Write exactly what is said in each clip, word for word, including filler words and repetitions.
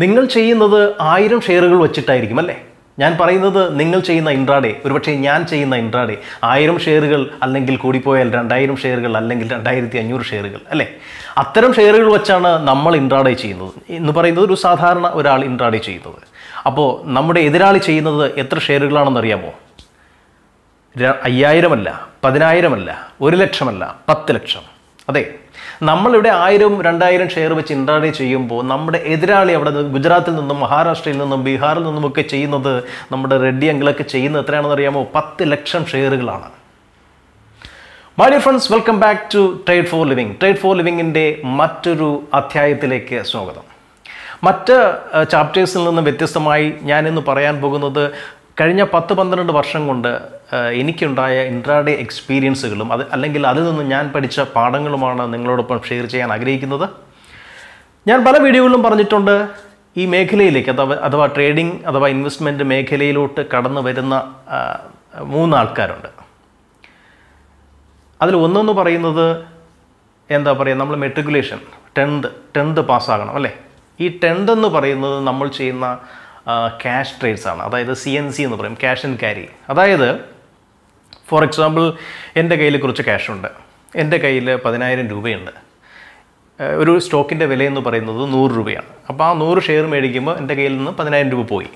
നിങ്ങൾ ചെയ്യുന്നത് ആയിരം ഷെയറുകൾ വെച്ചിട്ടായിരിക്കും അല്ലേ? ഞാൻ പറയുന്നത് നിങ്ങൾ ചെയ്യുന്ന ഇൻട്രാഡേ, ഒരുപക്ഷേ ഞാൻ ചെയ്യുന്ന ഇൻട്രാഡേ ആയിരം ഷെയറുകൾ അല്ലെങ്കിൽ കൂടിപ്പോയാൽ രണ്ടായിരം ഷെയറുകൾ അല്ലെങ്കിൽ രണ്ടായിരത്തി അഞ്ഞൂറ് ഷെയറുകൾ അല്ലേ? അത്തരം ഷെയറുകൾ വെച്ചാണ് നമ്മൾ ഇൻട്രാഡേ ചെയ്യുന്നത് എന്ന് പറയുന്നത് ഒരു സാധാരണ ഒരാൾ ഇൻട്രാഡേ ചെയ്യുന്നത്. അപ്പോൾ നമ്മുടെ എതിരാളി ചെയ്യുന്നത് എത്ര ഷെയറുകളാണെന്നറിയാമോ? അയ്യായിരമല്ല, പതിനായിരമല്ല, ഒരു ലക്ഷമല്ല, പത്ത് ലക്ഷം. അതെ, നമ്മളിവിടെ ആയിരം രണ്ടായിരം ഷെയർ വെച്ച് ഇൻട്രാഡേ ചെയ്യുമ്പോൾ നമ്മുടെ എതിരാളി അവിടെ ഗുജറാത്തിൽ നിന്നും മഹാരാഷ്ട്രയിൽ നിന്നും ബീഹാറിൽ നിന്നുമൊക്കെ ചെയ്യുന്നത്, നമ്മുടെ റെഡ്ഡി അങ്കിളൊക്കെ ചെയ്യുന്നത് എത്രയാണെന്ന് അറിയാമോ? പത്ത് ലക്ഷം ഷെയറുകളാണ്. My dear friends, welcome back to trade for living. Trade for ലിവിങ്ങിൻ്റെ മറ്റൊരു അധ്യായത്തിലേക്ക് സ്വാഗതം. മറ്റ് ചാപ്റ്റേഴ്സിൽ നിന്ന് വ്യത്യസ്തമായി ഞാനിന്ന് പറയാൻ പോകുന്നത് കഴിഞ്ഞ പത്ത് പന്ത്രണ്ട് വർഷം കൊണ്ട് എനിക്കുണ്ടായ ഇൻട്രാഡേ എക്സ്പീരിയൻസുകളും അത് അല്ലെങ്കിൽ അതിൽ നിന്ന് ഞാൻ പഠിച്ച പാഠങ്ങളുമാണ് നിങ്ങളോടൊപ്പം ഷെയർ ചെയ്യാൻ ആഗ്രഹിക്കുന്നത്. ഞാൻ പല വീഡിയോകളിലും പറഞ്ഞിട്ടുണ്ട്, ഈ മേഖലയിലേക്ക് അഥവാ അഥവാ ട്രേഡിംഗ് അഥവാ ഇൻവെസ്റ്റ്മെൻറ്റ് മേഖലയിലോട്ട് കടന്നു വരുന്ന മൂന്നാൾക്കാരുണ്ട്. അതിൽ ഒന്നെന്ന് പറയുന്നത് എന്താ പറയുക, നമ്മൾ മെട്രിക്കുലേഷൻ ടെൻത്ത് ടെൻത്ത് പാസ്സാകണം അല്ലേ? ഈ ടെൻത്ത് എന്ന് പറയുന്നത് നമ്മൾ ചെയ്യുന്ന ക്യാഷ് ട്രേഡ്സാണ്, അതായത് സി എൻ സി എന്ന് പറയും, ക്യാഷ് ആൻഡ് ക്യാരി. അതായത് ഫോർ എക്സാമ്പിൾ, എൻ്റെ കയ്യിൽ കുറച്ച് ക്യാഷുണ്ട്, എൻ്റെ കയ്യിൽ പതിനായിരം രൂപയുണ്ട്. ഒരു സ്റ്റോക്കിൻ്റെ വിലയെന്ന് പറയുന്നത് നൂറ് രൂപയാണ്. അപ്പോൾ ആ നൂറ് ഷെയർ മേടിക്കുമ്പോൾ എൻ്റെ കയ്യിൽ നിന്ന് പതിനായിരം രൂപ പോയി.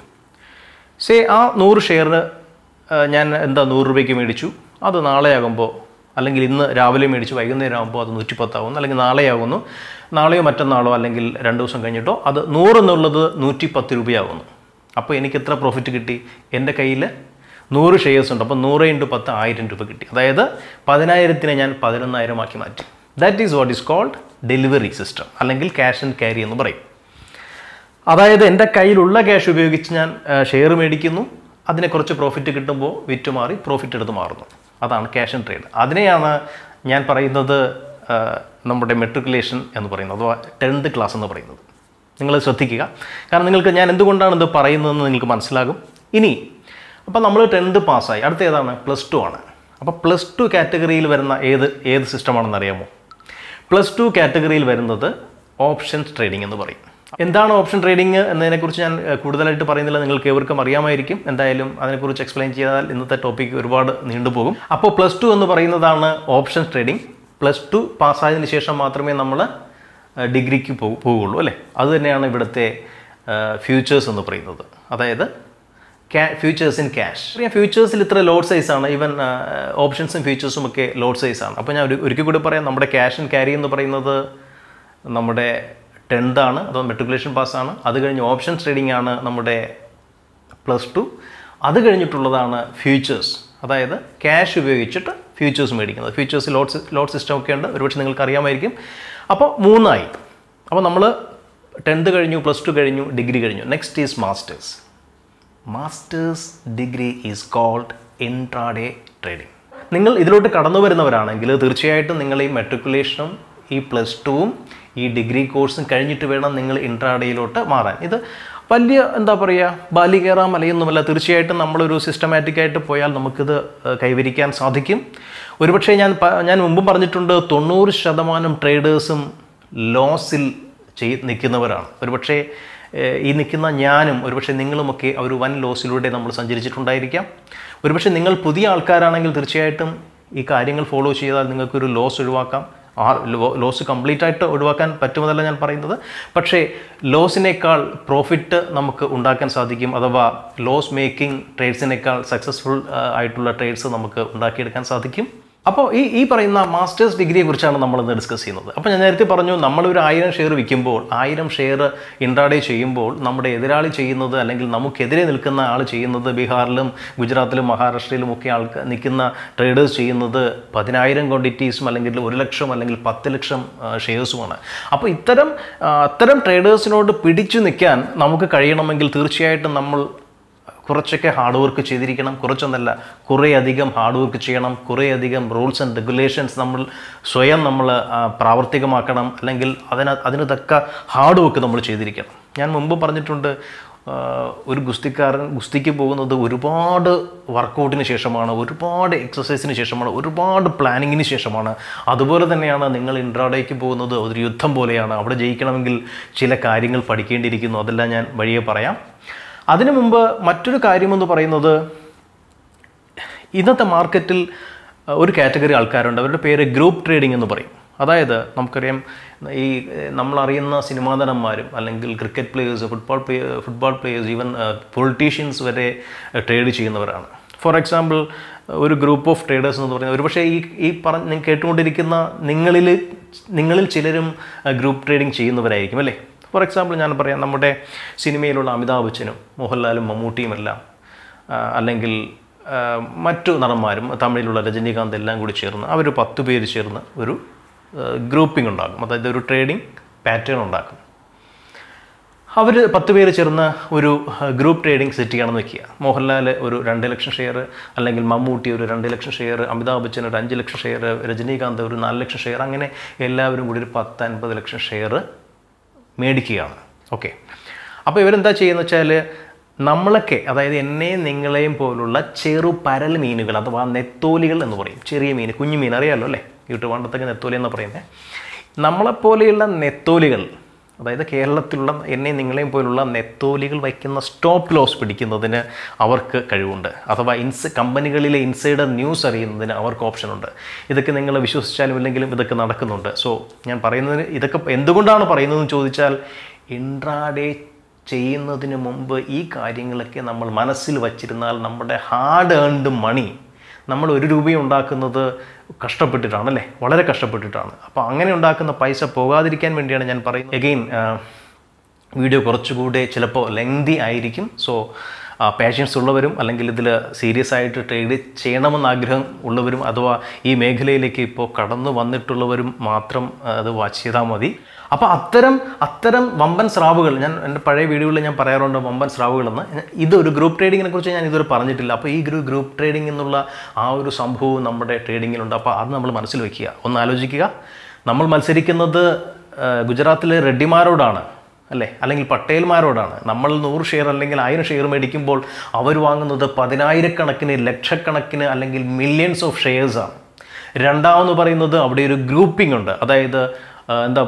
സേ ആ നൂറ് ഷെയർ ഞാൻ എന്താ നൂറ് രൂപയ്ക്ക് മേടിച്ചു, അത് നാളെയാകുമ്പോൾ അല്ലെങ്കിൽ ഇന്ന് രാവിലെ മേടിച്ച് വൈകുന്നേരം ആകുമ്പോൾ അത് നൂറ്റിപ്പത്താകുന്നു, അല്ലെങ്കിൽ നാളെയാകുന്നു, നാളെയോ മറ്റന്നാളോ അല്ലെങ്കിൽ രണ്ട് ദിവസം കഴിഞ്ഞിട്ടോ അത് നൂറെന്നുള്ളത് നൂറ്റിപ്പത്ത് രൂപയാകുന്നു. അപ്പോൾ എനിക്ക് എത്ര പ്രോഫിറ്റ് കിട്ടി? എൻ്റെ കയ്യിൽ നൂറ് ഷെയർസ് ഉണ്ട്. അപ്പോൾ നൂറ് ഇൻറ്റു പത്ത് ആയിരം രൂപ കിട്ടി. അതായത് പതിനായിരത്തിനെ ഞാൻ പതിനൊന്നായിരം ആക്കി മാറ്റി. That is what is called delivery system അല്ലെങ്കിൽ ക്യാഷ് ആൻഡ് ക്യാരി എന്ന് പറയും. അതായത് എൻ്റെ കയ്യിലുള്ള ക്യാഷ് ഉപയോഗിച്ച് ഞാൻ ഷെയർ മേടിക്കുന്നു, അതിനെ കുറച്ച് പ്രോഫിറ്റ് കിട്ടുമ്പോൾ വിറ്റുമാറി പ്രോഫിറ്റ് എടുത്ത് മാറുന്നു. അതാണ് ക്യാഷ് ആൻഡ് ട്രേഡ്. അതിനെയാണ് ഞാൻ പറയുന്നത് നമ്മുടെ മെട്രിക്കുലേഷൻ എന്ന് പറയുന്നത് അഥവാ ടെൻത്ത് ക്ലാസ് എന്ന് പറയുന്നത്. നിങ്ങൾ ശ്രദ്ധിക്കുക, കാരണം നിങ്ങൾക്ക് ഞാൻ എന്തുകൊണ്ടാണ് ഇത് പറയുന്നതെന്ന് നിങ്ങൾക്ക് മനസ്സിലാകും. ഇനി അപ്പോൾ നമ്മൾ ടെൻത്ത് പാസ്സായി, അടുത്ത ഏതാണ്? പ്ലസ് ടു ആണ്. അപ്പോൾ പ്ലസ് ടു കാറ്റഗറിയിൽ വരുന്ന ഏത് ഏത് സിസ്റ്റമാണെന്ന് അറിയാമോ? പ്ലസ് ടു കാറ്റഗറിയിൽ വരുന്നത് ഓപ്ഷൻസ് ട്രേഡിംഗ് എന്ന് പറയും. എന്താണ് ഓപ്ഷൻ ട്രേഡിംഗ് എന്നതിനെക്കുറിച്ച് ഞാൻ കൂടുതലായിട്ട് പറയുന്നില്ല, നിങ്ങൾക്ക് ഏവർക്കും അറിയാമായിരിക്കും. എന്തായാലും അതിനെക്കുറിച്ച് എക്സ്പ്ലെയിൻ ചെയ്താൽ ഇന്നത്തെ ടോപ്പിക്ക് ഒരുപാട് നീണ്ടുപോകും. അപ്പോൾ പ്ലസ് ടു എന്ന് പറയുന്നതാണ് ഓപ്ഷൻസ് ട്രേഡിംഗ്. പ്ലസ് ടു പാസ്സായതിന് ശേഷം മാത്രമേ നമ്മൾ ഡിഗ്രിക്ക് പോകുള്ളൂ അല്ലേ? അതുതന്നെയാണ് ഇവിടുത്തെ ഫ്യൂച്ചേഴ്സ് എന്ന് പറയുന്നത്, അതായത് ക്യാ ഫ്യൂച്ചേഴ്സ് ഇൻ ക്യാഷ്. ഞാൻ ഫ്യൂച്ചേഴ്സിൽ ഇത്ര ലോഡ് സൈസാണ്, ഈവൻ ഓപ്ഷൻസും ഫ്യൂച്ചേഴ്സും ഒക്കെ ലോഡ് സൈസാണ്. അപ്പോൾ ഞാൻ ഒരു ഒരിക്കൽ കൂടി പറയാം, നമ്മുടെ ക്യാഷ് ആൻഡ് ക്യാരി എന്ന് പറയുന്നത് നമ്മുടെ ടെൻത്താണ്, അഥവാ മെട്രിക്കുലേഷൻ പാസ്സാണ്. അത് കഴിഞ്ഞ് ഓപ്ഷൻ ട്രേഡിംഗ് ആണ് നമ്മുടെ പ്ലസ് ടു. അത് കഴിഞ്ഞിട്ടുള്ളതാണ് ഫ്യൂച്ചേഴ്സ്, അതായത് ക്യാഷ് ഉപയോഗിച്ചിട്ട് ഫ്യൂച്ചേഴ്സ് മേടിക്കുന്നത്. ഫ്യൂച്ചേഴ്സ് ലോഡ് ലോഡ് സിസ്റ്റം ഒക്കെ ഉണ്ട്, ഒരുപക്ഷെ നിങ്ങൾക്ക് അറിയാമായിരിക്കും. അപ്പോൾ മൂന്നായി. അപ്പോൾ നമ്മൾ ടെൻത്ത് കഴിഞ്ഞു, പ്ലസ് ടു കഴിഞ്ഞു, ഡിഗ്രി കഴിഞ്ഞു. Next is masters. Masters degree is called intraday trading. നിങ്ങൾ ഇതിലോട്ട് കടന്നു വരുന്നവരാണെങ്കിൽ തീർച്ചയായിട്ടും നിങ്ങൾ ഈ മെട്രിക്കുലേഷനും ഈ പ്ലസ് ടുവും ഈ ഡിഗ്രി കോഴ്സും കഴിഞ്ഞിട്ട് വേണം നിങ്ങൾ ഇൻട്രാഡേയിലോട്ട് മാറാൻ. ഇത് വലിയ എന്താ പറയുക, ബാലി കയറാൻ മലയൊന്നുമല്ല. തീർച്ചയായിട്ടും നമ്മളൊരു സിസ്റ്റമാറ്റിക്കായിട്ട് പോയാൽ നമുക്കിത് കൈവരിക്കാൻ സാധിക്കും. ഒരുപക്ഷെ ഞാൻ ഞാൻ മുമ്പും പറഞ്ഞിട്ടുണ്ട്, തൊണ്ണൂറ് ശതമാനം ട്രേഡേഴ്സും ലോസിൽ ചെയ് നിൽക്കുന്നവരാണ്. ഒരുപക്ഷെ ഈ നിൽക്കുന്ന ഞാനും ഒരുപക്ഷെ നിങ്ങളുമൊക്കെ ഒരു വൻ ലോസിലൂടെ നമ്മൾ സഞ്ചരിച്ചിട്ടുണ്ടായിരിക്കാം. ഒരുപക്ഷെ നിങ്ങൾ പുതിയ ആൾക്കാരാണെങ്കിൽ തീർച്ചയായിട്ടും ഈ കാര്യങ്ങൾ ഫോളോ ചെയ്താൽ നിങ്ങൾക്കൊരു ലോസ് ഒഴിവാക്കാം. ആ ലോസ് കംപ്ലീറ്റ് ആയിട്ട് ഒഴിവാക്കാൻ പറ്റുമെന്നല്ല ഞാൻ പറയുന്നത്, പക്ഷേ ലോസിനേക്കാൾ പ്രോഫിറ്റ് നമുക്ക് ഉണ്ടാക്കാൻ സാധിക്കും. അഥവാ ലോസ് മേക്കിംഗ് ട്രേഡ്സിനേക്കാൾ സക്സസ്ഫുൾ ആയിട്ടുള്ള ട്രേഡ്സ് നമുക്ക് ഉണ്ടാക്കിയെടുക്കാൻ സാധിക്കും. അപ്പോൾ ഈ ഈ പറയുന്ന മാസ്റ്റേഴ്സ് ഡിഗ്രിയെക്കുറിച്ചാണ് നമ്മളിന്ന് ഡിസ്കസ് ചെയ്യുന്നത്. അപ്പോൾ ഞാൻ നേരത്തെ പറഞ്ഞു, നമ്മളൊരു ആയിരം ഷെയർ വിൽക്കുമ്പോൾ, ആയിരം ഷെയർ ഇൻട്രാഡേ ചെയ്യുമ്പോൾ നമ്മുടെ എതിരാളി ചെയ്യുന്നത് അല്ലെങ്കിൽ നമുക്കെതിരെ നിൽക്കുന്ന ആൾ ചെയ്യുന്നത്, ബീഹാറിലും ഗുജറാത്തിലും മഹാരാഷ്ട്രയിലും ഒക്കെ ആൾക്ക് നിൽക്കുന്ന ട്രേഡേഴ്സ് ചെയ്യുന്നത് പതിനായിരം ക്വാണ്ടിറ്റീസും അല്ലെങ്കിൽ ഒരു ലക്ഷം അല്ലെങ്കിൽ പത്ത് ലക്ഷം ഷെയർസുമാണ്. അപ്പോൾ ഇത്തരം അത്തരം ട്രേഡേഴ്സിനോട് പിടിച്ചു നിൽക്കാൻ നമുക്ക് കഴിയണമെങ്കിൽ തീർച്ചയായിട്ടും നമ്മൾ കുറച്ചൊക്കെ ഹാർഡ് വർക്ക് ചെയ്തിരിക്കണം. കുറച്ചൊന്നല്ല, കുറേ അധികം ഹാർഡ് വർക്ക് ചെയ്യണം. കുറേ അധികം റൂൾസ് ആൻഡ് റെഗുലേഷൻസ് നമ്മൾ സ്വയം നമ്മൾ പ്രാവർത്തികമാക്കണം, അല്ലെങ്കിൽ അതിന് അതിന് തക്ക ഹാർഡ് വർക്ക് നമ്മൾ ചെയ്തിരിക്കണം. ഞാൻ മുമ്പ് പറഞ്ഞിട്ടുണ്ട്, ഒരു ഗുസ്തിക്കാരൻ ഗുസ്തിക്ക് പോകുന്നത് ഒരുപാട് വർക്കൗട്ടിന് ശേഷമാണ്, ഒരുപാട് എക്സസൈസിന് ശേഷമാണ്, ഒരുപാട് പ്ലാനിങ്ങിന് ശേഷമാണ്. അതുപോലെ തന്നെയാണ് നിങ്ങൾ ഇൻട്രാഡേക്ക് പോകുന്നത് ഒരു യുദ്ധം പോലെയാണ്. അവിടെ ജയിക്കണമെങ്കിൽ ചില കാര്യങ്ങൾ പഠിക്കേണ്ടിയിരിക്കുന്നു. അതെല്ലാം ഞാൻ വഴിയെ പറയാം. അതിനു മുമ്പ് മറ്റൊരു കാര്യമെന്ന് പറയുന്നത്, ഇന്നത്തെ മാർക്കറ്റിൽ ഒരു കാറ്റഗറി ആൾക്കാരുണ്ട്, അവരുടെ പേര് ഗ്രൂപ്പ് ട്രേഡിംഗ് എന്ന് പറയും. അതായത് നമുക്കറിയാം, ഈ നമ്മളറിയുന്ന സിനിമാ നടന്മാരും അല്ലെങ്കിൽ cricket players, football play football players, even politicians വരെ ട്രേഡ് ചെയ്യുന്നവരാണ്. ഫോർ എക്സാമ്പിൾ, ഒരു ഗ്രൂപ്പ് ഓഫ് ട്രേഡേഴ്സ് എന്ന് പറയുന്നത് ഒരുപക്ഷെ ഈ ഈ പറഞ്ഞ് കേട്ടുകൊണ്ടിരിക്കുന്ന നിങ്ങളിൽ നിങ്ങളിൽ ചിലരും ഗ്രൂപ്പ് ട്രേഡിംഗ് ചെയ്യുന്നവരായിരിക്കും, അല്ലേ? ഫോർ എക്സാമ്പിൾ ഞാൻ പറയാം, നമ്മുടെ സിനിമയിലുള്ള അമിതാഭ് ബച്ചനും മോഹൻലാലും മമ്മൂട്ടിയുമെല്ലാം, അല്ലെങ്കിൽ മറ്റു നടന്മാരും, തമിഴിലുള്ള രജനീകാന്ത് എല്ലാം കൂടി ചേർന്ന് അവർ പത്ത് പേര് ചേർന്ന് ഒരു ഗ്രൂപ്പിംഗ് ഉണ്ടാക്കും. അതായത് ഒരു ട്രേഡിംഗ് പാറ്റേൺ ഉണ്ടാക്കും. അവർ പത്ത് പേര് ചേർന്ന ഒരു ഗ്രൂപ്പ് ട്രേഡിംഗ് സെറ്റ് ചെയ്യണമെന്ന് വയ്ക്കുക. മോഹൻലാൽ ഒരു രണ്ട് ലക്ഷം ഷെയർ, അല്ലെങ്കിൽ മമ്മൂട്ടി ഒരു രണ്ട് ലക്ഷം ഷെയർ, അമിതാഭ് ബച്ചൻ ഒരു അഞ്ച് ലക്ഷം ഷെയർ, രജനീകാന്ത് ഒരു നാല് ലക്ഷം ഷെയർ, അങ്ങനെ എല്ലാവരും കൂടി ഒരു പത്ത് അൻപത് ലക്ഷം ഷെയർ മേടിക്കുകയാണ്. ഓക്കെ, അപ്പോൾ ഇവരെന്താ ചെയ്യുന്നത് വെച്ചാൽ, നമ്മളൊക്കെ, അതായത് എന്നെയും നിങ്ങളെയും പോലുള്ള ചെറു പരൽ മീനുകൾ അഥവാ നെത്തോലികൾ എന്ന് പറയും, ചെറിയ മീൻ, കുഞ്ഞു മീൻ, അറിയാമല്ലോ അല്ലേ, വീട്ടുപാണ്ടത്തൊക്കെ നെത്തോലി എന്ന് പറയുന്നത്. നമ്മളെപ്പോലെയുള്ള നെത്തോലികൾ, അതായത് കേരളത്തിലുള്ള എന്നെയും നിങ്ങളെയും പോലുള്ള നെത്തോലികൾ വയ്ക്കുന്ന സ്റ്റോപ്പ് ലോസ് പിടിക്കുന്നതിന് അവർക്ക് കഴിവുണ്ട്. അഥവാ ഇൻസ് കമ്പനികളിലെ ഇൻസൈഡർ ന്യൂസ് അറിയുന്നതിന് അവർക്ക് ഓപ്ഷനുണ്ട്. ഇതൊക്കെ നിങ്ങൾ വിശ്വസിച്ചാലും ഇല്ലെങ്കിലും ഇതൊക്കെ നടക്കുന്നുണ്ട്. സോ ഞാൻ പറയുന്നതിന്, ഇതൊക്കെ എന്തുകൊണ്ടാണ് പറയുന്നതെന്ന് ചോദിച്ചാൽ, ഇൻട്രാഡേ ചെയ്യുന്നതിന് മുമ്പ് ഈ കാര്യങ്ങളൊക്കെ നമ്മൾ മനസ്സിൽ വച്ചിരുന്നാൽ നമ്മുടെ ഹാർഡ് ഏൺഡ് മണി, നമ്മൾ ഒരു രൂപ ഉണ്ടാക്കുന്നത് കഷ്ടപ്പെട്ടിട്ടാണ്, അല്ലേ, വളരെ കഷ്ടപ്പെട്ടിട്ടാണ്. അപ്പോൾ അങ്ങനെ ഉണ്ടാക്കുന്ന പൈസ പോകാതിരിക്കാൻ വേണ്ടിയാണ് ഞാൻ പറയുന്നത്. എഗെയിൻ, വീഡിയോ കുറച്ചുകൂടെ ചിലപ്പോൾ ലെങ്തി ആയിരിക്കും. സോ പാഷൻസ് ഉള്ളവരും, അല്ലെങ്കിൽ ഇതിൽ സീരിയസ് ആയിട്ട് ട്രേഡ് ചെയ്യണമെന്ന് ആഗ്രഹം ഉള്ളവരും, അഥവാ ഈ മേഖലയിലേക്ക് ഇപ്പോൾ കടന്നു വന്നിട്ടുള്ളവരും മാത്രം അത് വാച്ച് ചെയ്താൽ മതി. അപ്പോൾ അത്തരം അത്തരം വമ്പൻ സ്രാവുകൾ, ഞാൻ എൻ്റെ പഴയ വീഡിയോയിൽ ഞാൻ പറയാറുണ്ട് വമ്പൻ സ്രാവുകളെന്ന്. ഇതൊരു ഗ്രൂപ്പ് ട്രേഡിങ്ങിനെ കുറിച്ച് ഞാൻ ഇതുവരെ പറഞ്ഞിട്ടില്ല. അപ്പോൾ ഈ ഗ്രൂ ഗ്രൂപ്പ് ട്രേഡിംഗ് എന്നുള്ള ആ ഒരു സംഭവം നമ്മുടെ ട്രേഡിങ്ങിലുണ്ട്. അപ്പോൾ അത് നമ്മൾ മനസ്സിൽ വയ്ക്കുക, ഒന്ന് ആലോചിക്കുക. നമ്മൾ മത്സരിക്കുന്നത് ഗുജറാത്തിലെ റെഡ്ഡിമാരോടാണ്, അല്ലേ, അല്ലെങ്കിൽ പട്ടേൽമാരോടാണ്. നമ്മൾ നൂറ് ഷെയർ അല്ലെങ്കിൽ ആയിരം ഷെയർ മേടിക്കുമ്പോൾ അവർ വാങ്ങുന്നത് പതിനായിരക്കണക്കിന്, ലക്ഷക്കണക്കിന്, അല്ലെങ്കിൽ മില്യൺസ് ഓഫ് ഷെയർസാണ്. രണ്ടാമെന്ന് പറയുന്നത്, അവിടെ ഒരു ഗ്രൂപ്പിംഗ് ഉണ്ട്. അതായത് എന്താ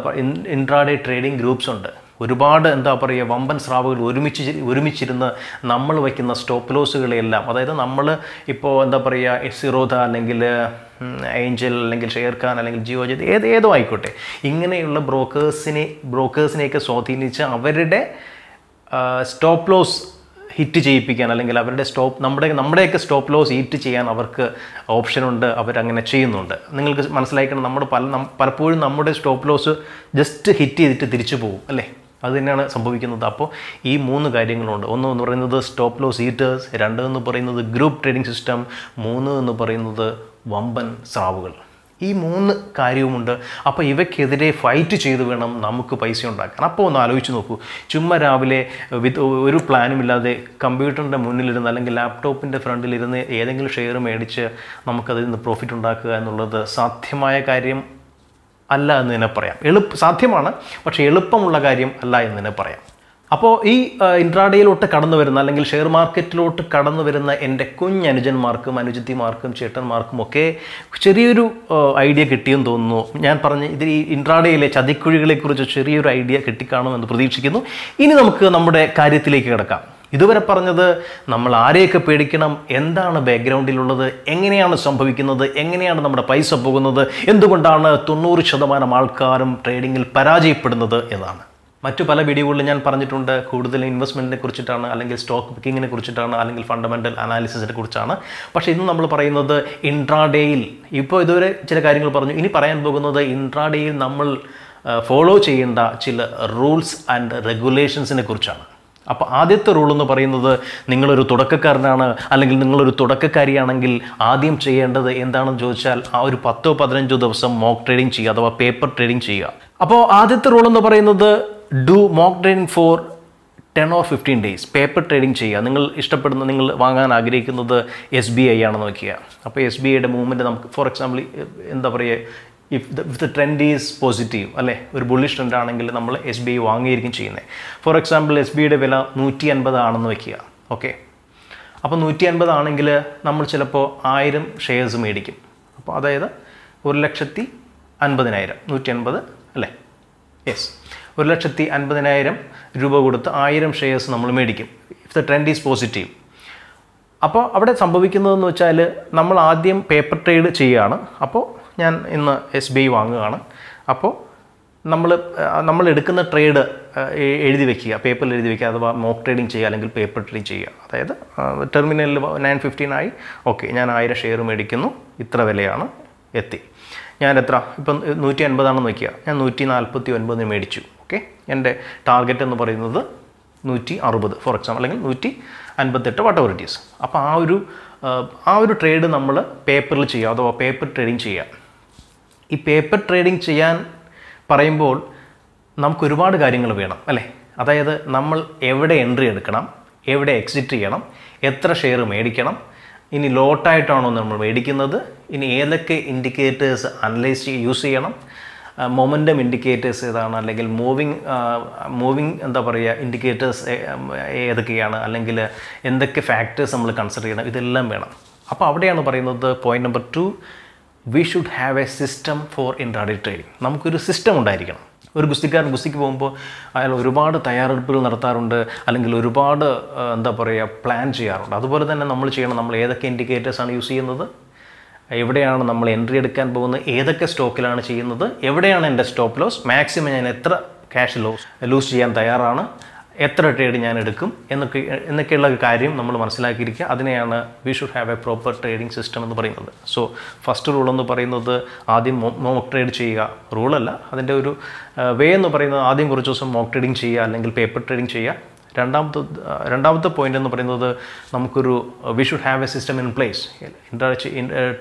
ഇൻട്രാഡേ ട്രേഡിംഗ് ഗ്രൂപ്പ്സ് ഉണ്ട്. ഒരുപാട് എന്താ പറയുക, വമ്പൻ സ്രാവുകൾ ഒരുമിച്ച് ഒരുമിച്ചിരുന്ന് നമ്മൾ വയ്ക്കുന്ന സ്റ്റോപ്പ് ലോസുകളെല്ലാം, അതായത് നമ്മൾ ഇപ്പോൾ എന്താ പറയുക, സിറോധ അല്ലെങ്കിൽ ഏഞ്ചൽ അല്ലെങ്കിൽ ഷെയർഖാൻ അല്ലെങ്കിൽ ജിയോജിത്, ഏത് ഏതോ ആയിക്കോട്ടെ, ഇങ്ങനെയുള്ള ബ്രോക്കേഴ്സിനെ ബ്രോക്കേഴ്സിനെയൊക്കെ സ്വാധീനിച്ച് അവരുടെ സ്റ്റോപ്പ് ലോസ് ഹിറ്റ് ചെയ്യിപ്പിക്കാൻ, അല്ലെങ്കിൽ അവരുടെ സ്റ്റോപ്പ് നമ്മുടെ നമ്മുടെയൊക്കെ സ്റ്റോപ്പ് ലോസ് ഹിറ്റ് ചെയ്യാൻ അവർക്ക് ഓപ്ഷനുണ്ട്. അവരങ്ങനെ ചെയ്യുന്നുണ്ട്. നിങ്ങൾക്ക് മനസ്സിലാക്കണം, നമ്മൾ പല പലപ്പോഴും നമ്മുടെ സ്റ്റോപ്പ് ലോസ് ജസ്റ്റ് ഹിറ്റ് ചെയ്തിട്ട് തിരിച്ചു പോകും, അല്ലേ, അത് തന്നെയാണ് സംഭവിക്കുന്നത്. അപ്പോൾ ഈ മൂന്ന് കാര്യങ്ങളുണ്ട്. ഒന്ന് എന്ന് പറയുന്നത് സ്റ്റോപ്പ് ലോസ് ഹീറ്റേഴ്സ്, രണ്ട് എന്ന് പറയുന്നത് ഗ്രൂപ്പ് ട്രേഡിംഗ് സിസ്റ്റം, മൂന്ന് എന്ന് പറയുന്നത് വമ്പൻ സ്രാവുകൾ. ഈ മൂന്ന് കാര്യവുമുണ്ട്. അപ്പോൾ ഇവയ്ക്കെതിരെ ഫൈറ്റ് ചെയ്ത് വേണം നമുക്ക് പൈസ ഉണ്ടാക്കാൻ. അപ്പോൾ ഒന്ന് ആലോചിച്ച് നോക്കൂ. ചുമ്മാ രാവിലെ വിത്ത് ഒരു പ്ലാനും ഇല്ലാതെ കമ്പ്യൂട്ടറിൻ്റെ മുന്നിലിരുന്ന് അല്ലെങ്കിൽ ലാപ്ടോപ്പിൻ്റെ ഫ്രണ്ടിലിരുന്ന് ഏതെങ്കിലും ഷെയർ മേടിച്ച് നമുക്കതിൽ നിന്ന് പ്രോഫിറ്റ് ഉണ്ടാക്കുക എന്നുള്ളത് സാധ്യമായ കാര്യം അല്ല എന്ന് തന്നെ പറയാം. എളുപ്പ സാധ്യമാണ്, പക്ഷേ എളുപ്പമുള്ള കാര്യം അല്ല എന്ന് തന്നെ പറയാം. അപ്പോൾ ഈ ഇൻട്രാഡേയിലോട്ട് കടന്നു വരുന്ന അല്ലെങ്കിൽ ഷെയർ മാർക്കറ്റിലോട്ട് കടന്നു വരുന്ന എൻ്റെ കുഞ്ഞനുജന്മാർക്കും അനുജത്തിമാർക്കും ചേട്ടന്മാർക്കും ഒക്കെ ചെറിയൊരു ഐഡിയ കിട്ടിയെന്ന് തോന്നുന്നു. ഞാൻ പറഞ്ഞ ഇതിൽ ഈ ഇൻട്രാഡേയിലെ ചതിക്കുഴികളെക്കുറിച്ച് ചെറിയൊരു ഐഡിയ കിട്ടിക്കാണുമെന്ന് പ്രതീക്ഷിക്കുന്നു. ഇനി നമുക്ക് നമ്മുടെ കാര്യത്തിലേക്ക് കിടക്കാം. ഇതുവരെ പറഞ്ഞത് നമ്മൾ ആരെയൊക്കെ പേടിക്കണം, എന്താണ് ബാക്ക്ഗ്രൗണ്ടിലുള്ളത്, എങ്ങനെയാണ് സംഭവിക്കുന്നത്, എങ്ങനെയാണ് നമ്മുടെ പൈസ പോകുന്നത്, എന്തുകൊണ്ടാണ് തൊണ്ണൂറ് ശതമാനം ആൾക്കാരും ട്രേഡിങ്ങിൽ പരാജയപ്പെടുന്നത് എന്നാണ്. മറ്റു പല വീഡിയോകളിലും ഞാൻ പറഞ്ഞിട്ടുണ്ട്. കൂടുതൽ ഇൻവെസ്റ്റ്മെൻറ്റിനെ കുറിച്ചിട്ടാണ്, അല്ലെങ്കിൽ സ്റ്റോക്ക് പിക്കിങ്ങിനെ കുറിച്ചിട്ടാണ്, അല്ലെങ്കിൽ ഫണ്ടമെൻ്റൽ അനാലിസിസിനെ കുറിച്ചാണ്. പക്ഷേ ഇന്ന് നമ്മൾ പറയുന്നത് ഇൻട്രാഡേയിൽ, ഇപ്പോൾ ഇതുവരെ ചില കാര്യങ്ങൾ പറഞ്ഞു, ഇനി പറയാൻ പോകുന്നത് ഇൻട്രാഡേയിൽ നമ്മൾ ഫോളോ ചെയ്യേണ്ട ചില റൂൾസ് ആൻഡ് റെഗുലേഷൻസിനെ കുറിച്ചാണ്. അപ്പോൾ ആദ്യത്തെ റൂൾ എന്ന് പറയുന്നത്, നിങ്ങളൊരു തുടക്കക്കാരനാണ് അല്ലെങ്കിൽ നിങ്ങളൊരു തുടക്കക്കാരിയാണെങ്കിൽ ആദ്യം ചെയ്യേണ്ടത് എന്താണെന്ന് ചോദിച്ചാൽ, ആ ഒരു പത്തോ പതിനഞ്ചോ ദിവസം മോക്ക് ട്രേഡിംഗ് ചെയ്യുക, അഥവാ പേപ്പർ ട്രേഡിംഗ് ചെയ്യുക. അപ്പോൾ ആദ്യത്തെ റൂൾ എന്ന് പറയുന്നത്, do mock trading for ten or fifteen days. Paper trading ചെയ്യുക. നിങ്ങൾ ഇഷ്ടപ്പെടുന്ന, നിങ്ങൾ വാങ്ങാൻ ആഗ്രഹിക്കുന്നത് എസ് ബി ഐ ആണെന്ന് നോക്കുക. അപ്പോൾ എസ് ബി ഐയുടെ മൂവ്മെൻറ്റ് നമുക്ക് ഫോർ എക്സാമ്പിൾ എന്താ പറയുക, If the, if the trend is positive, or bullish trend, we will buy S B I. For example, S B I is one fifty. Okay. If one fifty, we will buy one thousand shares. So that is one fifty. Yes. one fifty shares. If the trend is positive. Now, we will do paper trade. So, I am in the S B I. So, we will take the trade in paper, mock trading, paper trading. That is, terminal nine fifteen. Okay, I am share medical. This is I am one forty-nine. Okay, and target is one sixty. For example, one fifty-eight, whatever it is. So, that trade we will do paper trading. This paper trading cheyan parayumbol namukku orupaadu karyangal venam alle adayathu nammal evade entry edukkanam evade exit cheyanam etra share medikanam ini lot aayitano nammal medikunathu ini edakke indicators analyze use cheyanam momentum indicators edana allengil moving moving endha paraya indicators edakkeyana allengil endakke factors nammal consider cheyanam idellam venam appo avadeyanu parayunnathu point number two. We should have a system for intraday trading. We have system. We have a system. We have a system. We have a plan. That's why we have indicators. Every day, we entry entry stock. Every day, stop loss. Maximum cash loss. Lose we should have a proper trading system. So, first rule is that mock trade cheya rule alla adinte oru way ennu parayunnathu aadyam korchu sam mock trading cheya allengil paper trading cheya randamathe randamathe point ennu parayunnathu namukkoru we should have a system in place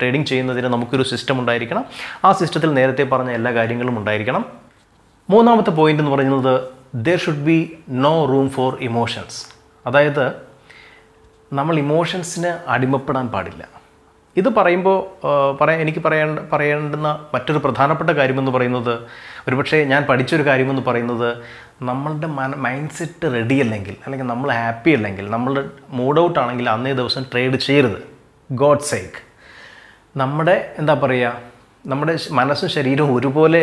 trading cheyyunnadine namukkoru system undayirikkanam aa systemil nerathe paranja ella karyangalum undayirikkanam moonamathe point ennu parayunnathu there should be no room for emotions. That is, we don't have emotions. This is the mindset is ready. We are happy. We are mood out. We are trade. God's sake. What do we say? നമ്മുടെ മനസ്സും ശരീരവും ഒരുപോലെ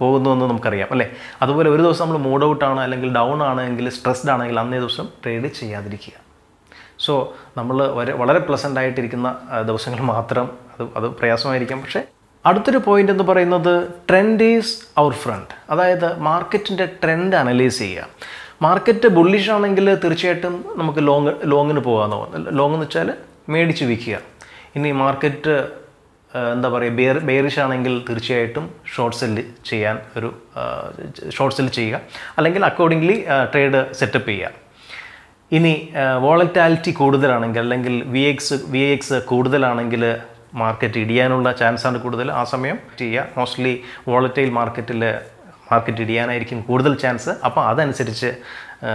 പോകുന്നു എന്ന് നമുക്കറിയാം അല്ലേ അതുപോലെ ഒരു ദിവസം നമ്മൾ മൂഡ് ഔട്ട് ആണ് അല്ലെങ്കിൽ ഡൗൺ ആണെങ്കിൽ സ്ട്രെസ്ഡ് ആണെങ്കിൽ അന്നേ ദിവസം ട്രേഡ് ചെയ്യാതിരിക്കുക സോ നമ്മൾ വളരെ പ്ലസന്റ് ആയിട്ടിരിക്കുന്ന ദിവസങ്ങൾ മാത്രം അത് അത് പ്രയാസമായിരിക്കും പക്ഷേ അടുത്തൊരു പോയിന്റ് എന്ന് പറയുന്നത് ട്രെൻഡ് ഈസ് आवर ഫ്രണ്ട് അതായത് മാർക്കറ്റിന്റെ ട്രെൻഡ് അനലൈസ് ചെയ്യുക മാർക്കറ്റ് ബുള്ളിഷ് ആണെങ്കിൽ തീർച്ചയായിട്ടും നമുക്ക് ലോങ് ലോങ്ങിന് പോകാനോ ലോങ് എന്ന് വെച്ചാൽ മേടിച്ച് വിൽക്കുക ഇനി മാർക്കറ്റ് എന്താ പറയ ബെയറിഷ് ആണെങ്കിൽ തീർച്ചയായിട്ടും ഷോർട്ട് സെൽ ചെയ്യാൻ ഒരു ഷോർട്ട് സെൽ ചെയ്യുക അല്ലെങ്കിൽ അക്കോർഡിംഗ്ലി ട്രേഡ് സെറ്റപ്പ് ചെയ്യുക ഇനി വോളറ്റാലിറ്റി കൂടുതലാണെങ്കിൽ അല്ലെങ്കിൽ വിഎക്സ് വിഎക്സ് കൂടുതലാണെങ്കിൽ മാർക്കറ്റ് ഇടിയാനുള്ള ചാൻസ് ആണ് കൂടുതൽ ആ സമയം ചെയ്യുക മോസ്റ്റ്ലി വോളറ്റൈൽ മാർക്കറ്റിൽ മാർക്കറ്റ് ഇടിയാനായിരിക്കും കൂടുതൽ ചാൻസ് അപ്പോൾ അതനുസരിച്ച്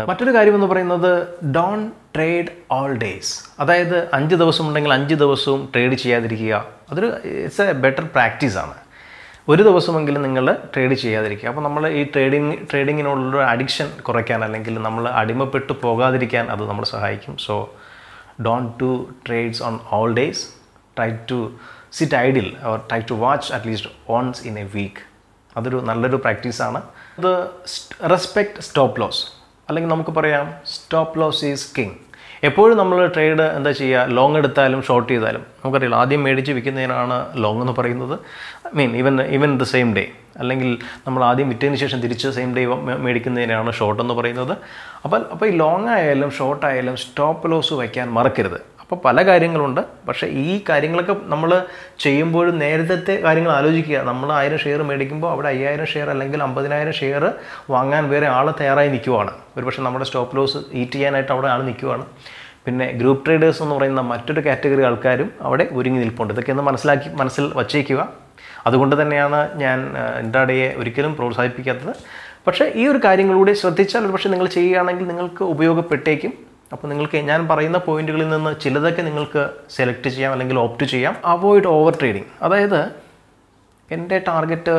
മറ്റൊരു കാര്യം എന്ന് പറയുന്നത് ഡോൺ ട്രേഡ് ഓൾ ഡേയ്സ് അതായത് അഞ്ച് ദിവസം ഉണ്ടെങ്കിൽ അഞ്ച് ദിവസവും ട്രേഡ് ചെയ്യാതിരിക്കുക അതൊരു ഇറ്റ്സ് എ ബെറ്റർ പ്രാക്ടീസ് ആണ് ഒരു ദിവസമെങ്കിലും നിങ്ങൾ ട്രേഡ് ചെയ്യാതിരിക്കുക അപ്പോൾ നമ്മൾ ഈ ട്രേഡിംഗ് ട്രേഡിങ്ങിനോടുള്ള അഡിക്ഷൻ കുറയ്ക്കാൻ അല്ലെങ്കിൽ നമ്മൾ അടിമപ്പെട്ടു പോകാതിരിക്കാൻ അത് നമ്മളെ സഹായിക്കും so don't to trades on all days try to sit idle or try to watch at least once in a week അതൊരു നല്ലൊരു പ്രാക്ടീസാണ് അത് റെസ്പെക്ട് സ്റ്റോപ്പ് ലോസ് അല്ലെങ്കിൽ നമുക്ക് പറയാം സ്റ്റോപ്പ് ലോസ് ഈസ് കിങ് എപ്പോഴും നമ്മൾ ട്രേഡ് എന്താ ചെയ്യുക ലോങ് എടുത്താലും ഷോർട്ട് ചെയ്താലും നമുക്കറിയില്ല ആദ്യം മേടിച്ച് വിൽക്കുന്നതിനാണ് ലോങ് എന്ന് പറയുന്നത് I mean even even the same day അല്ലെങ്കിൽ നമ്മൾ ആദ്യം വിറ്റതിന് ശേഷം തിരിച്ച് സെയിം ഡേ മേടിക്കുന്നതിനാണ് ഷോർട്ട് എന്ന് പറയുന്നത് അപ്പോൾ അപ്പോൾ ഈ ലോങ് ആയാലും ഷോർട്ട് ആയാലും സ്റ്റോപ്പ് ലോസ് വയ്ക്കാൻ മറക്കരുത് അപ്പോൾ പല കാര്യങ്ങളുണ്ട് പക്ഷേ ഈ കാര്യങ്ങളൊക്കെ നമ്മൾ ചെയ്യുമ്പോഴും നേരത്തെ കാര്യങ്ങൾ ആലോചിക്കുക നമ്മൾ ആയിരം ഷെയർ മേടിക്കുമ്പോൾ അവിടെ അയ്യായിരം ഷെയർ അല്ലെങ്കിൽ അമ്പതിനായിരം ഷെയർ വാങ്ങാൻ വേറെ ആൾ തയ്യാറായി നിൽക്കുവാണ് ഒരുപക്ഷെ നമ്മുടെ സ്റ്റോപ്പ് ലോസ് ഈറ്റ് ചെയ്യാനായിട്ട് അവിടെ ആൾ നിൽക്കുവാണ് പിന്നെ ഗ്രൂപ്പ് ട്രേഡേഴ്സ് എന്ന് പറയുന്ന മറ്റൊരു കാറ്റഗറി ആൾക്കാരും അവിടെ ഒരുങ്ങി നിൽപ്പുണ്ട് ഇതൊക്കെ ഒന്ന് മനസ്സിലാക്കി മനസ്സിൽ വച്ചേക്കുക അതുകൊണ്ട് തന്നെയാണ് ഞാൻ ഇൻട്രാഡേയെ ഒരിക്കലും പ്രോത്സാഹിപ്പിക്കാത്തത് പക്ഷേ ഈ ഒരു കാര്യങ്ങളിലൂടെ ശ്രദ്ധിച്ചാൽ ഒരുപക്ഷെ നിങ്ങൾ ചെയ്യുകയാണെങ്കിൽ നിങ്ങൾക്ക് ഉപയോഗപ്പെട്ടേക്കും അപ്പോൾ നിങ്ങൾക്ക് ഞാൻ പറയുന്ന പോയിന്റുകളിൽ നിന്ന് ചിലതൊക്കെ നിങ്ങൾക്ക് സെലക്ട് ചെയ്യാം അല്ലെങ്കിൽ ഓപ്റ്റ് ചെയ്യാം അവോയ്ഡ് ഓവർ ട്രേഡിംഗ് അതായത് എൻ്റെ ടാർഗറ്റ്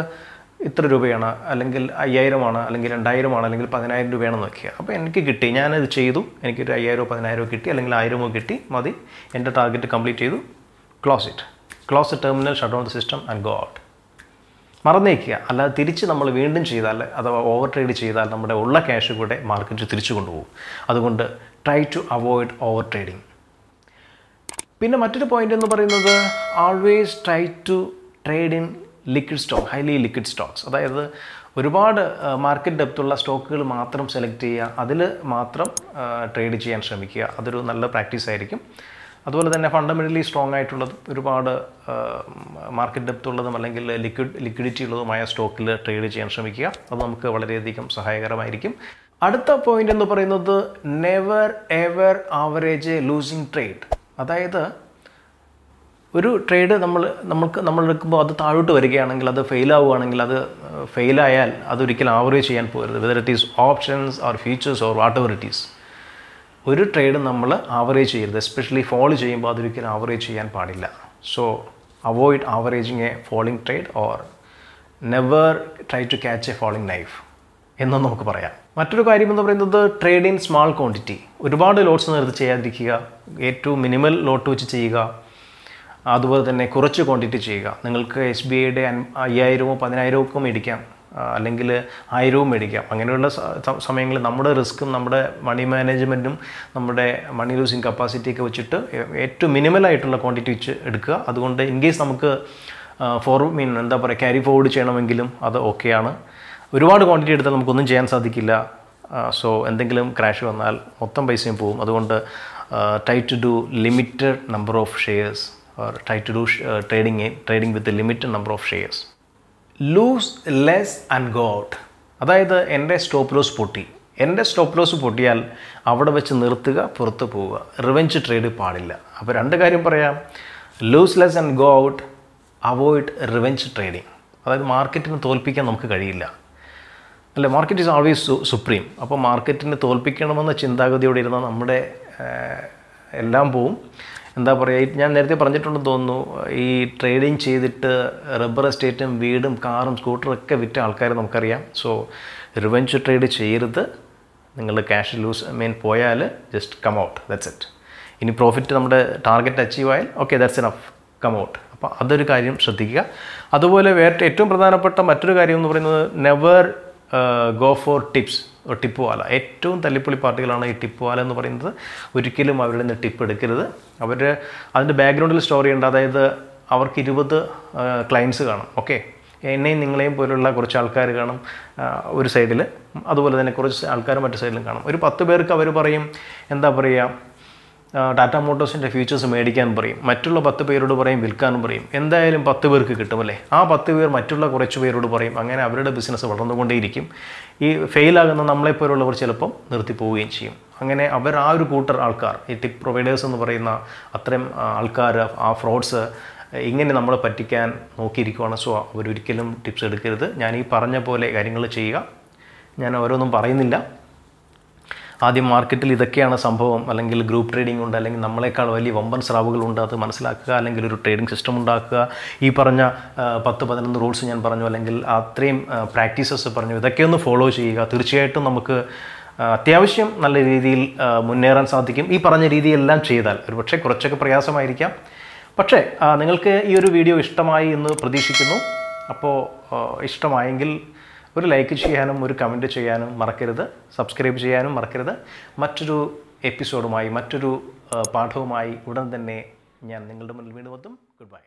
ഇത്ര രൂപയാണ് അല്ലെങ്കിൽ അയ്യായിരം ആണ് അല്ലെങ്കിൽ രണ്ടായിരം ആണ് അല്ലെങ്കിൽ പതിനായിരം രൂപയാണെന്ന് നോക്കുക. അപ്പോൾ എനിക്ക് കിട്ടി, ഞാനത് ചെയ്തു, എനിക്കൊരു അയ്യായിരമോ പതിനായിരമോ കിട്ടി അല്ലെങ്കിൽ ആയിരമോ കിട്ടി, മതി, എൻ്റെ ടാർഗറ്റ് കംപ്ലീറ്റ് ചെയ്തു, close it, close the terminal, shut down the system and go out. മറന്നേക്കുക. അല്ലാതെ തിരിച്ച് നമ്മൾ വീണ്ടും ചെയ്താൽ അഥവാ ഓവർ ട്രേഡ് ചെയ്താൽ നമ്മുടെ ഉള്ള ക്യാഷ് കൂടെ മാർക്കറ്റ് തിരിച്ചു കൊണ്ടുപോകും. അതുകൊണ്ട് try to avoid over trading. പിന്നെ മറ്റൊരു പോയിൻ്റ് എന്ന് പറയുന്നത് always try to trade in liquid stock, highly liquid stocks. അതായത് ഒരുപാട് മാർക്കറ്റ് ഡെപ്ത്തുള്ള സ്റ്റോക്കുകൾ മാത്രം സെലക്ട് ചെയ്യുക, അതിൽ മാത്രം ട്രേഡ് ചെയ്യാൻ ശ്രമിക്കുക. അതൊരു നല്ല പ്രാക്ടീസ് ആയിരിക്കും. അതുപോലെ തന്നെ ഫണ്ടമെൻ്റലി സ്ട്രോങ് ആയിട്ടുള്ളത്, ഒരുപാട് മാർക്കറ്റ് ഡെപ്ത്ത് ഉള്ളതും അല്ലെങ്കിൽ ലിക്വിഡ് ലിക്വിഡിറ്റി ഉള്ളതുമായ സ്റ്റോക്കിൽ ട്രേഡ് ചെയ്യാൻ ശ്രമിക്കുക. അത് നമുക്ക് വളരെയധികം സഹായകരമായിരിക്കും. അടുത്ത പോയിൻ്റ് എന്ന് പറയുന്നത് never ever average losing trade. അതായത് ഒരു ട്രേഡ് നമ്മൾ നമുക്ക് നമ്മളെടുക്കുമ്പോൾ അത് താഴോട്ട് വരികയാണെങ്കിൽ, അത് ഫെയിലാവുകയാണെങ്കിൽ, അത് ഫെയിലായാൽ അതൊരിക്കലും ആവറേജ് ചെയ്യാൻ പോകരുത്. Whether it is options or futures or whatever it is, ഒരു ട്രേഡ് നമ്മൾ ആവറേജ് ചെയ്യരുത്. എസ്പെഷ്യലി ഫോൾ ചെയ്യുമ്പോൾ അതൊരിക്കലും ആവറേജ് ചെയ്യാൻ പാടില്ല. So avoid averaging a falling trade or never try to catch a falling knife എന്നും നമുക്ക് പറയാം. മറ്റൊരു കാര്യം എന്ന് പറയുന്നത് ട്രേഡ് ഇൻ സ്മാൾ ക്വാണ്ടിറ്റി. ഒരുപാട് ലോട്ട്സ് നിർത്തി ചെയ്യാതിരിക്കുക, ഏറ്റവും മിനിമൽ ലോട്ട് വെച്ച് ചെയ്യുക. അതുപോലെ തന്നെ കുറച്ച് ക്വാണ്ടിറ്റി ചെയ്യുക. നിങ്ങൾക്ക് എസ് ബി ഐയുടെ അയ്യായിരമോ പതിനായിരമോ ഒക്കെ മേടിക്കാം, അല്ലെങ്കിൽ ആയിരവും മേടിക്കാം. അങ്ങനെയുള്ള സമയങ്ങളിൽ നമ്മുടെ റിസ്ക്കും നമ്മുടെ മണി മാനേജ്മെൻറ്റും നമ്മുടെ മണി ലൂസിങ് കപ്പാസിറ്റിയൊക്കെ വെച്ചിട്ട് ഏറ്റവും മിനിമലായിട്ടുള്ള ക്വാണ്ടിറ്റി വെച്ച് എടുക്കുക. അതുകൊണ്ട് ഇൻ കേസ് നമുക്ക് ഫോർ മീൻ എന്താ പറയുക ക്യാരി ഫോർവേഡ് ചെയ്യണമെങ്കിലും അത് ഓക്കെയാണ്. ഒരുപാട് ക്വാണ്ടിറ്റി എടുത്താൽ നമുക്കൊന്നും ചെയ്യാൻ സാധിക്കില്ല. സോ എന്തെങ്കിലും ക്രാഷ് വന്നാൽ മൊത്തം പൈസയും പോവും. അതുകൊണ്ട് try to do limited number of shares or try to do trading trading with limited number of shares. Lose less and go out. അതായത് എൻ്റെ സ്റ്റോപ്പ് ലോസ് പൊട്ടി, എൻ്റെ സ്റ്റോപ്പ് ലോസ് പൊട്ടിയാൽ അവിടെ വെച്ച് നിർത്തുക, പുറത്ത് പോവുക. റിവെഞ്ച് ട്രേഡ് പാടില്ല. അപ്പോൾ രണ്ട് കാര്യം പറയാം, lose less and go out, avoid revenge trading. അതായത് മാർക്കറ്റിനെ തോൽപ്പിക്കാൻ നമുക്ക് കഴിയില്ല, അല്ലേ? Market is always supreme. അപ്പോൾ മാർക്കറ്റിനെ തോൽപ്പിക്കണമെന്ന ചിന്താഗതിയോടെ ഇരുന്ന നമ്മുടെ എല്ലാം പോവും. എന്താ പറയുക, ഞാൻ നേരത്തെ പറഞ്ഞിട്ടുണ്ടെന്ന് തോന്നുന്നു, ഈ ട്രേഡിങ് ചെയ്തിട്ട് റബ്ബർ എസ്റ്റേറ്റും വീടും കാറും സ്കൂട്ടറൊക്കെ വിറ്റ ആൾക്കാർ നമുക്കറിയാം. സോ റിവെഞ്ച് ട്രേഡ് ചെയ്യരുത്. നിങ്ങൾ ക്യാഷ് ലൂസ് മെയിൻ പോയാൽ just come out, that's it. ഇനി പ്രോഫിറ്റ് നമ്മുടെ ടാർഗറ്റ് അച്ചീവ് ആയാൽ okay, that's enough, come out. അപ്പോൾ അതൊരു കാര്യം ശ്രദ്ധിക്കുക. അതുപോലെ വേറെ ഏറ്റവും പ്രധാനപ്പെട്ട മറ്റൊരു കാര്യം എന്ന് പറയുന്നത് നെവർ ഗോ ഫോർ ടിപ്സ്, ടിപ്പുവാല. ഏറ്റവും തല്ലിപ്പൊളി പാർട്ടികളാണ് ഈ ടിപ്പുവാല എന്ന് പറയുന്നത്. ഒരിക്കലും അവരുടെ നിന്ന് ടിപ്പ് എടുക്കരുത്. അവർ അതിൻ്റെ ബാക്ക്ഗ്രൗണ്ടിൽ സ്റ്റോറി ഉണ്ട്. അതായത് അവർക്ക് ഇരുപത് ക്ലയൻറ്റ്സ് കാണും, ഓക്കെ, എന്നെയും നിങ്ങളെയും പോലുള്ള കുറച്ച് ആൾക്കാർ കാണും ഒരു സൈഡിൽ, അതുപോലെ തന്നെ കുറച്ച് ആൾക്കാർ മറ്റു സൈഡിലും കാണും. ഒരു പത്ത് പേർക്ക് അവർ പറയും, എന്താ പറയുക, ടാറ്റ മോട്ടോഴ്സിൻ്റെ ഫ്യൂച്ചേഴ്സ് മേടിക്കാൻ പറയും, മറ്റുള്ള പത്ത് പേരോട് പറയും വിൽക്കാൻ പറയും. എന്തായാലും പത്ത് പേർക്ക് കിട്ടുമല്ലേ? ആ പത്ത് പേർ മറ്റുള്ള കുറച്ച് പേരോട് പറയും. അങ്ങനെ അവരുടെ ബിസിനസ് വളർന്നുകൊണ്ടേയിരിക്കും. ഈ ഫെയിലാകുന്ന നമ്മളെപ്പോലുള്ളവർ ചിലപ്പം നിർത്തിപ്പോവുകയും ചെയ്യും. അങ്ങനെ അവർ ആ ഒരു കൂട്ടർ ആൾക്കാർ, ഈ ടിപ്പ് പ്രൊവൈഡേഴ്സ് എന്ന് പറയുന്ന അത്രയും ആൾക്കാർ, ആ ഫ്രോഡ്സ് ഇങ്ങനെ നമ്മളെ പറ്റിക്കാൻ നോക്കിയിരിക്കുവാണ്. സോ അവരൊരിക്കലും ടിപ്സ് എടുക്കരുത്. ഞാൻ ഈ പറഞ്ഞ പോലെ കാര്യങ്ങൾ ചെയ്യുക. ഞാൻ ഓരോന്നും പറയുന്നില്ല. ആദ്യം മാർക്കറ്റിൽ ഇതൊക്കെയാണ് സംഭവം, അല്ലെങ്കിൽ ഗ്രൂപ്പ് ട്രേഡിംഗ് ഉണ്ട്, അല്ലെങ്കിൽ നമ്മളെക്കാൾ വലിയ വമ്പൻ സ്രാവുകളുണ്ട്, അത് മനസ്സിലാക്കുക, അല്ലെങ്കിൽ ഒരു ട്രേഡിംഗ് സിസ്റ്റം ഉണ്ടാക്കുക. ഈ പറഞ്ഞ പത്ത് പതിനൊന്ന് റൂൾസ് ഞാൻ പറഞ്ഞു, അല്ലെങ്കിൽ അത്രയും പ്രാക്ടീസസ് പറഞ്ഞു, ഇതൊക്കെ ഒന്ന് ഫോളോ ചെയ്യുക. തീർച്ചയായിട്ടും നമുക്ക് അത്യാവശ്യം നല്ല രീതിയിൽ മുന്നേറാൻ സാധിക്കും ഈ പറഞ്ഞ രീതിയെല്ലാം ചെയ്താൽ. ഒരു പക്ഷേ കുറച്ചൊക്കെ പ്രയാസമായിരിക്കാം, പക്ഷേ നിങ്ങൾക്ക് ഈ ഒരു വീഡിയോ ഇഷ്ടമായി എന്ന് പ്രതീക്ഷിക്കുന്നു. അപ്പോൾ ഇഷ്ടമായെങ്കിൽ ഒരു ലൈക്ക് ചെയ്യാനും ഒരു കമൻറ്റ് ചെയ്യാനും മറക്കരുത്, സബ്സ്ക്രൈബ് ചെയ്യാനും മറക്കരുത്. മറ്റൊരു എപ്പിസോഡുമായി മറ്റൊരു പാഠവുമായി ഉടൻ തന്നെ ഞാൻ നിങ്ങളുടെ മുന്നിൽ വീണ്ടും എത്തും. Good bye.